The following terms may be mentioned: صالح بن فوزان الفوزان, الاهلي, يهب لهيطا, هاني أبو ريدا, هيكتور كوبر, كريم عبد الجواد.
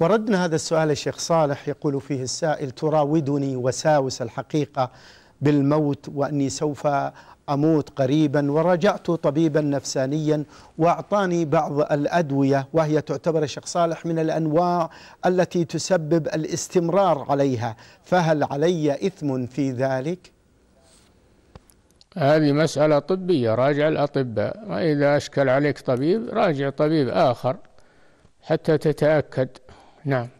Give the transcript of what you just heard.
وردنا هذا السؤال الشيخ صالح، يقول فيه السائل: تراودني وساوس الحقيقة بالموت وأني سوف أموت قريبا، ورجعت طبيبا نفسانيا وأعطاني بعض الأدوية، وهي تعتبر الشيخ صالح من الأنواع التي تسبب الاستمرار عليها، فهل علي إثم في ذلك؟ هذه مسألة طبية، راجع الأطباء، وإذا أشكل عليك طبيب راجع طبيب آخر حتى تتأكد. نعم.